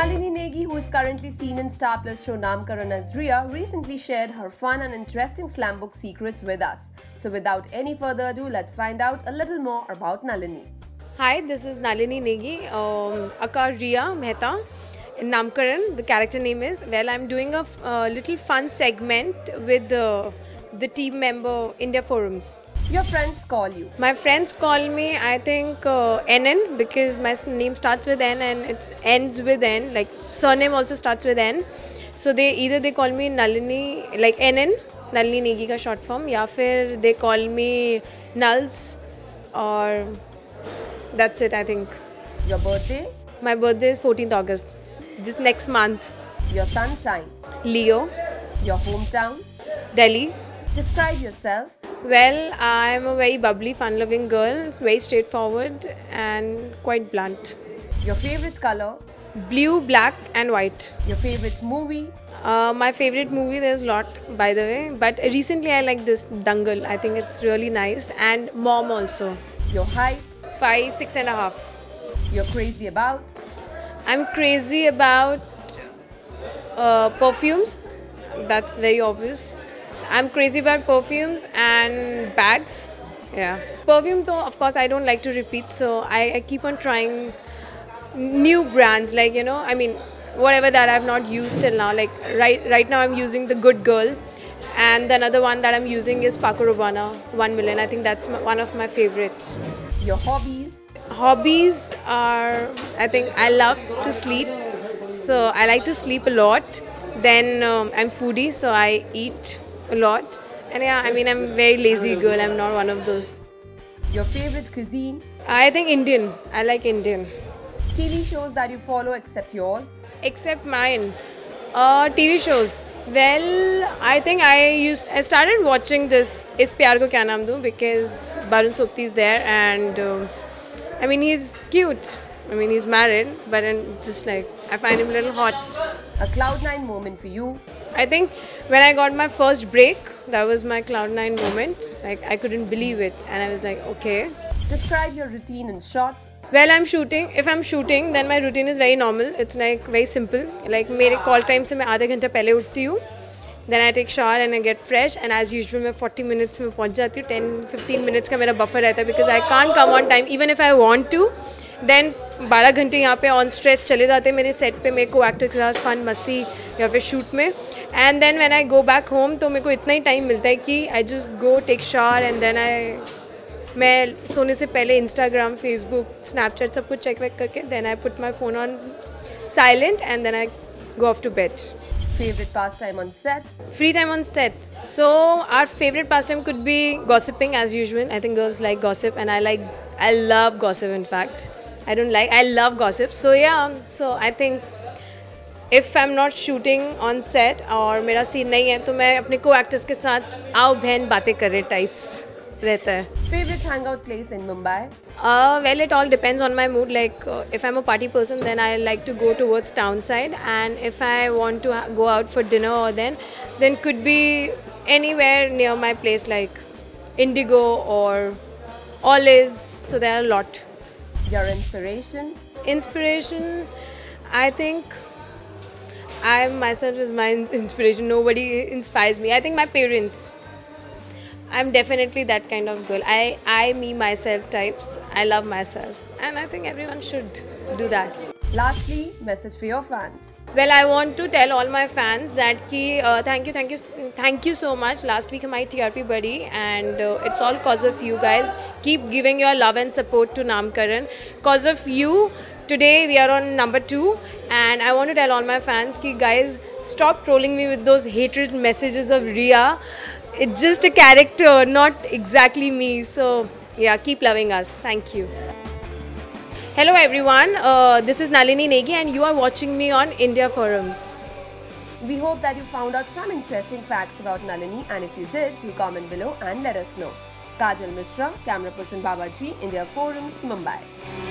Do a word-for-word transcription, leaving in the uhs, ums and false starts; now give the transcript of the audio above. Nalini Negi, who is currently seen in Star Plus show Naamkaran as Riya, recently shared her fun and interesting slam book secrets with us. So without any further ado, let's find out a little more about Nalini. Hi, this is Nalini Negi, um, aka Riya Mehta. In Naamkaran, the character name is. Well, I'm doing a uh, little fun segment with uh, the team member India Forums. Your friends call you? My friends call me, I think, uh, N N, because my name starts with N and it ends with N, like surname also starts with N. So they either they call me Nalini, like N N, Nalini Negi ka short form, ya fir they call me Nals, or that's it, I think. Your birthday? My birthday is fourteenth August, just next month. Your sun sign? Leo. Your hometown? Delhi. Describe yourself. Well, I'm a very bubbly, fun-loving girl, very straightforward and quite blunt. Your favorite color? Blue, black and white. Your favorite movie? Uh, my favorite movie, there's a lot, by the way, but recently I like this Dangal. I think it's really nice, and Mom also. Your height? Five, six and a half. You're crazy about? I'm crazy about uh, perfumes, that's very obvious. I'm crazy about perfumes and bags, yeah. Perfume though, of course, I don't like to repeat, so I, I keep on trying new brands, like, you know, I mean, whatever that I've not used till now. Like, right right now I'm using The Good Girl, and the another one that I'm using is Paco Rabanne, one million. I think that's my, one of my favorites. Your hobbies? Hobbies are, I think, I love to sleep, so I like to sleep a lot. Then um, I'm foodie, so I eat a lot, and yeah, I mean, I'm a very lazy girl, I'm not one of those. Your favorite cuisine? I think Indian, I like Indian. T V shows that you follow except yours? Except mine. Uh, T V shows, well, I think I used, I started watching this Is Pyar Ko Kya Naam Do because Barun Sopti is there, and uh, I mean, he's cute, I mean, he's married, but I'm just like, I find him a little hot. A cloud nine moment for you? I think when I got my first break, that was my cloud nine moment. Like, I couldn't believe it, and I was like, okay. Describe your routine in short. Well, I'm shooting. If I'm shooting, then my routine is very normal. It's like very simple. Like, mere call time se main aadha ghanta pehle uthti hu. Then I take shower and I get fresh, and as usual, main forty minutes mein pahunch jati hu. ten fifteen minutes ka mera buffer rehta because I can't come on time even if I want to. Then twelve घंटे यहाँ पे on stretch चले जाते मेरे set पे मेरे को actor के साथ fun मस्ती या फिर shoot में, and then when I go back home तो मेरे को इतना ही time मिलता है कि I just go take shower, and then I मैं सोने से पहले Instagram, Facebook, Snapchat सब कुछ check back करके then I put my phone on silent and then I go off to bed. Favorite pastime on set? Free time on set. So our favorite pastime could be gossiping as usual. I think girls like gossip, and I like I love gossip, in fact. I don't like, I love gossip. So yeah, so I think if I'm not shooting on set or मेरा scene नहीं है तो मैं अपने co-actors के साथ आओ बहन बातें करें types रहता है. Favorite hangout place in Mumbai? Uh, well, it all depends on my mood. Like uh, if I'm a party person, then I like to go towards town side, and if I want to go out for dinner, or then then could be anywhere near my place, like Indigo or Olives. So there are a lot. Your inspiration? Inspiration, I think I myself is my inspiration. Nobody inspires me. I think my parents. I'm definitely that kind of girl. I, I, me, myself types. I love myself, and I think everyone should do that. Lastly, message for your fans. Well, I want to tell all my fans that ki, uh, thank you, thank you, thank you so much. Last week my T R P buddy, and uh, it's all cause of you guys. Keep giving your love and support to Naamkaran. Cause of you, today we are on number two, and I want to tell all my fans ki guys, stop trolling me with those hatred messages of Riya. It's just a character, not exactly me. So yeah, keep loving us. Thank you. Hello everyone, uh, this is Nalini Negi, and you are watching me on India Forums. We hope that you found out some interesting facts about Nalini, and if you did, do comment below and let us know. Kajal Mishra, camera person Baba Ji, India Forums, Mumbai.